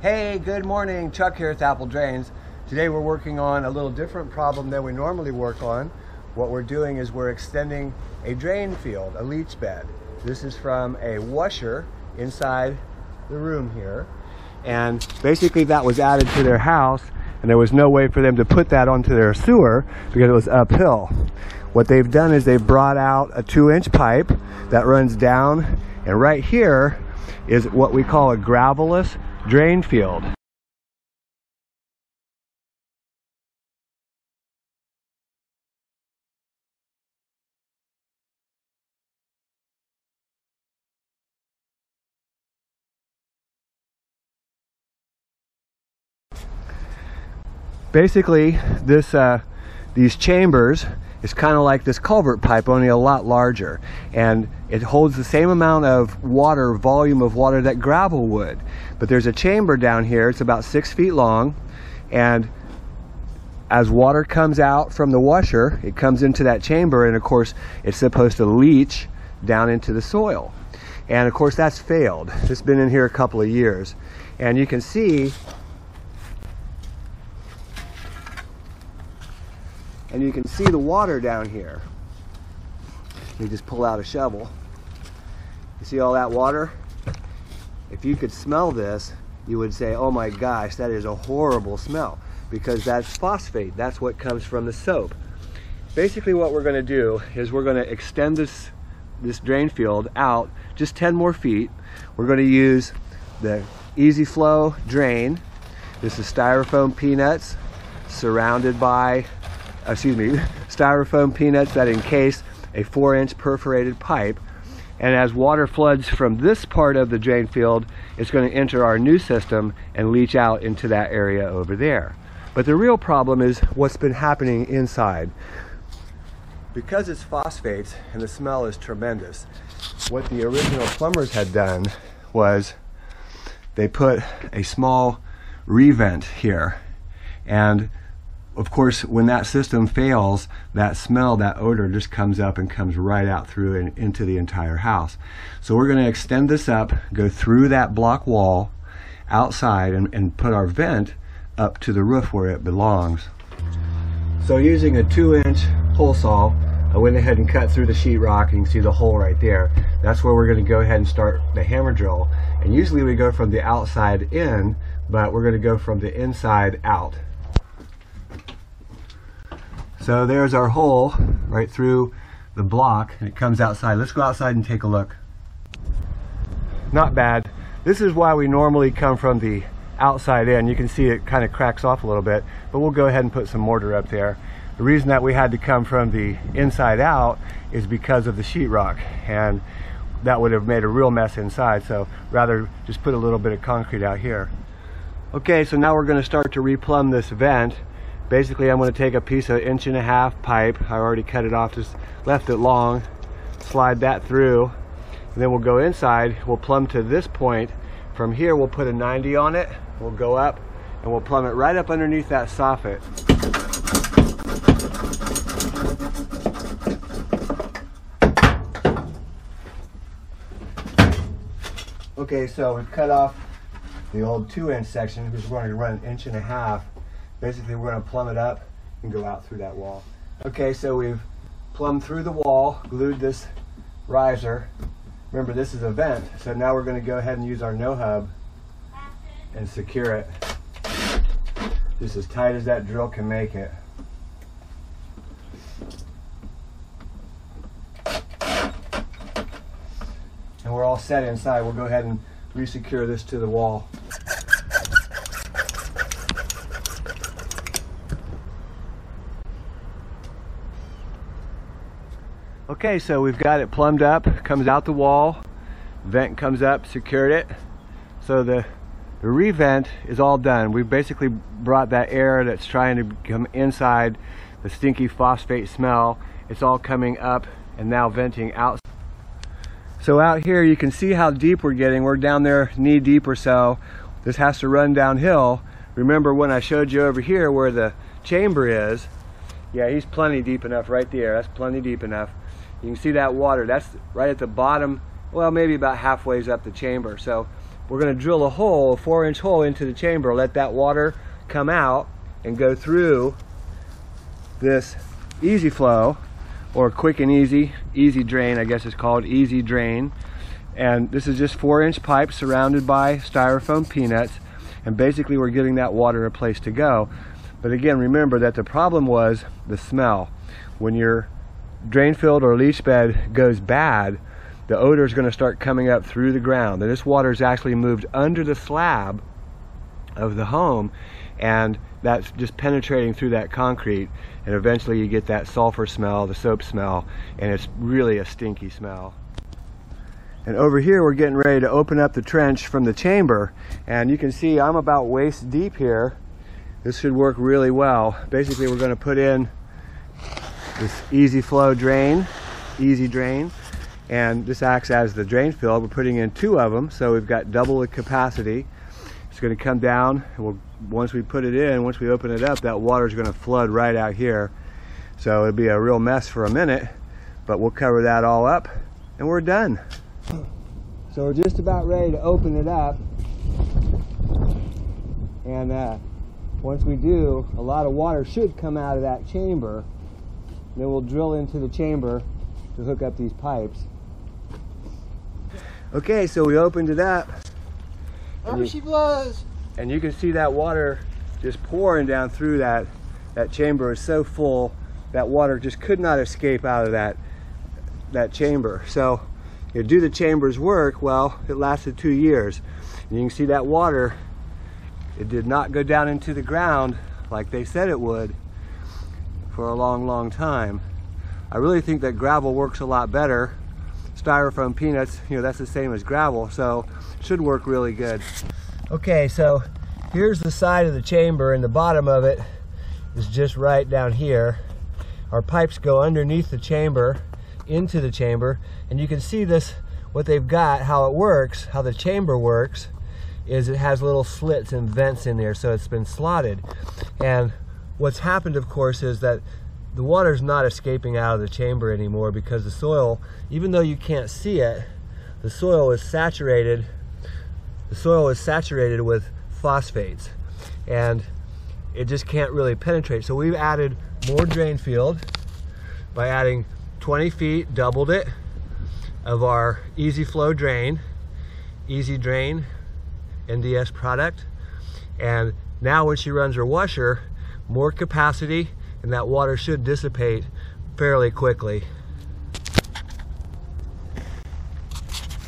Hey, good morning, Chuck here with Apple Drains. Today we're working on a little different problem than we normally work on. What we're doing is we're extending a drain field, a leach bed. This is from a washer inside the room here. And basically that was added to their house and there was no way for them to put that onto their sewer because it was uphill. What they've done is they've brought out a 2-inch pipe that runs down, and right here is what we call a gravelous drain field. Basically, these chambers is kind of like this culvert pipe, only a lot larger, and it holds the same amount of water, volume of water, that gravel would. But there's a chamber down here, it's about 6 feet long, and as water comes out from the washer, it comes into that chamber, and of course it's supposed to leach down into the soil. And of course that's failed. It's been in here a couple of years, and you can see the water down here. Let me just pull out a shovel. You see all that water? If you could smell this, you would say, oh my gosh, that is a horrible smell, because that's phosphate. That's what comes from the soap. Basically what we're going to do is we're going to extend this drain field out just 10 more feet. We're going to use the EZflow drain. This is Styrofoam Peanuts surrounded by Styrofoam peanuts that encase a 4-inch perforated pipe. And as water floods from this part of the drain field, it's going to enter our new system and leach out into that area over there. But the real problem is what's been happening inside. Because it's phosphates and the smell is tremendous, what the original plumbers had done was they put a small re-vent here, and of course, when that system fails, that smell, that odor just comes up and comes right out through and into the entire house. So we're going to extend this up, go through that block wall outside, and put our vent up to the roof where it belongs. So using a 2-inch hole saw, I went ahead and cut through the sheetrock, and you can see the hole right there. That's where we're going to go ahead and start the hammer drill. And usually we go from the outside in, but we're going to go from the inside out. So there's our hole right through the block, and it comes outside. Let's go outside and take a look. Not bad. This is why we normally come from the outside in. You can see it kind of cracks off a little bit, but we'll go ahead and put some mortar up there. The reason that we had to come from the inside out is because of the sheetrock, and that would have made a real mess inside, so rather just put a little bit of concrete out here. Okay, so now we're going to start to replumb this vent. Basically, I'm going to take a piece of 1.5-inch pipe. I already cut it off, just left it long, slide that through, and then we'll go inside. We'll plumb to this point. From here, we'll put a 90 on it. We'll go up, and we'll plumb it right up underneath that soffit. Okay, so we've cut off the old 2-inch section because we're going to run an 1.5 inches. Basically, we're going to plumb it up and go out through that wall. Okay, so we've plumbed through the wall, glued this riser. Remember, this is a vent, so now we're going to go ahead and use our no-hub and secure it just as tight as that drill can make it. And we're all set inside. We'll go ahead and re-secure this to the wall. Okay, so we've got it plumbed up, comes out the wall, vent comes up, secured it. So the re-vent is all done. We've basically brought that air that's trying to come inside, the stinky phosphate smell, it's all coming up and now venting out. So out here you can see how deep we're getting. We're down there knee deep or so. This has to run downhill. Remember when I showed you over here where the chamber is? Yeah, he's plenty deep enough right there. That's plenty deep enough. You can see that water, that's right at the bottom, well maybe about halfway up the chamber. So we're going to drill a hole, a 4-inch hole into the chamber, let that water come out and go through this EZflow, or quick and easy, easy drain, I guess it's called easy drain. And this is just 4-inch pipe surrounded by Styrofoam peanuts, and basically we're getting that water a place to go. But again, remember that the problem was the smell. When your drain field or leach bed goes bad, the odor is going to start coming up through the ground. This water is actually moved under the slab of the home, and that's just penetrating through that concrete, and eventually you get that sulfur smell, the soap smell, and it's really a stinky smell. And over here we're getting ready to open up the trench from the chamber, and you can see I'm about waist deep here. This should work really well. Basically we're going to put in this EZflow drain, easy drain, and this acts as the drain field. We're putting in 2 of them, so we've got double the capacity. It's going to come down, and once we put it in, once we open it up, that water is going to flood right out here. So it'll be a real mess for a minute, but we'll cover that all up, and we're done. So we're just about ready to open it up, and once we do, a lot of water should come out of that chamber. Then we'll drill into the chamber to hook up these pipes. Okay, so we opened it up. Over she blows! And you can see that water just pouring down through that. That chamber is so full, that water just could not escape out of that chamber. So, you do the chamber's work, well, it lasted 2 years. And you can see that water, it did not go down into the ground like they said it would, for a long, long time. I really think that gravel works a lot better. Styrofoam peanuts, you know, that's the same as gravel, so it should work really good. Okay, so here's the side of the chamber, and the bottom of it is just right down here. Our pipes go underneath the chamber, into the chamber, and you can see this, what they've got, how it works, how the chamber works, is it has little slits and vents in there, so it's been slotted. And what's happened, of course, is that the water's not escaping out of the chamber anymore, because the soil, even though you can't see it, the soil is saturated. The soil is saturated with phosphates, and it just can't really penetrate. So we've added more drain field by adding 20 feet, doubled it, of our EZflow drain, easy drain NDS product. And now when she runs her washer, more capacity, and that water should dissipate fairly quickly.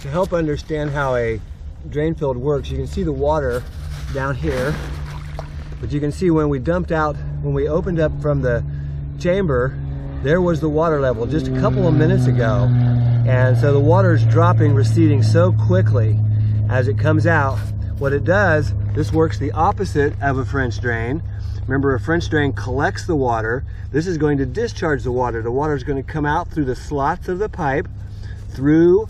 To help understand how a drain field works, you can see the water down here, but you can see when we dumped out, when we opened up from the chamber, there was the water level just a couple of minutes ago. And so the water is dropping, receding so quickly as it comes out. What it does, this works the opposite of a French drain. Remember, a French drain collects the water. This is going to discharge the water. The water is going to come out through the slots of the pipe, through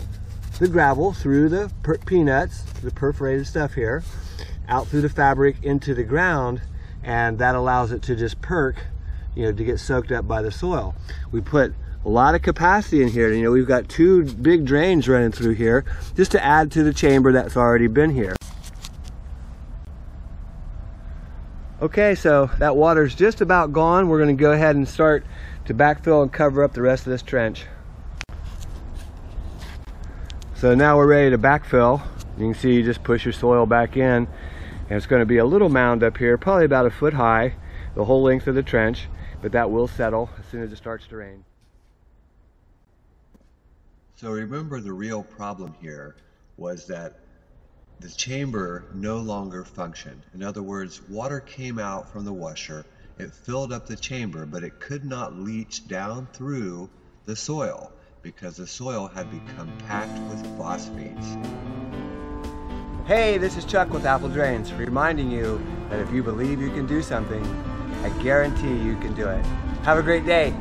the gravel, through the peanuts, the perforated stuff here, out through the fabric into the ground, and that allows it to just perk, you know, to get soaked up by the soil. We put a lot of capacity in here. You know, we've got 2 big drains running through here just to add to the chamber that's already been here. Okay, so that water's just about gone. We're going to go ahead and start to backfill and cover up the rest of this trench. So now we're ready to backfill. You can see you just push your soil back in, and it's going to be a little mound up here, probably about a foot high, the whole length of the trench, but that will settle as soon as it starts to rain. So remember, the real problem here was that the chamber no longer functioned. In other words, water came out from the washer, it filled up the chamber, but it could not leach down through the soil because the soil had become packed with phosphates. Hey, this is Chuck with Apple Drains, reminding you that if you believe you can do something, I guarantee you can do it. Have a great day.